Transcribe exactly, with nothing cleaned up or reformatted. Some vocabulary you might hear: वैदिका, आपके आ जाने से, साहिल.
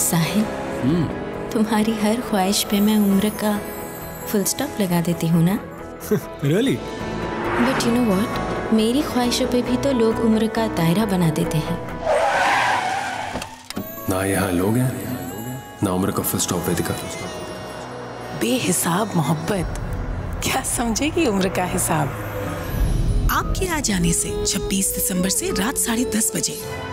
साहिल, तुम्हारी हर ख्वाहिश पे मैं उम्र का फुल स्टॉप लगा देती हूँ ना। Really? But you know what, मेरी ख्वाहिशों पे भी तो लोग उम्र का दायरा बना देते हैं ना। यहाँ लोग हैं ना उम्र का फुल स्टॉप। वैदिका, बेहिसाब मोहब्बत क्या समझेगी उम्र का हिसाब। आपके आ जाने से छब्बीस दिसंबर से रात साढ़े दस बजे।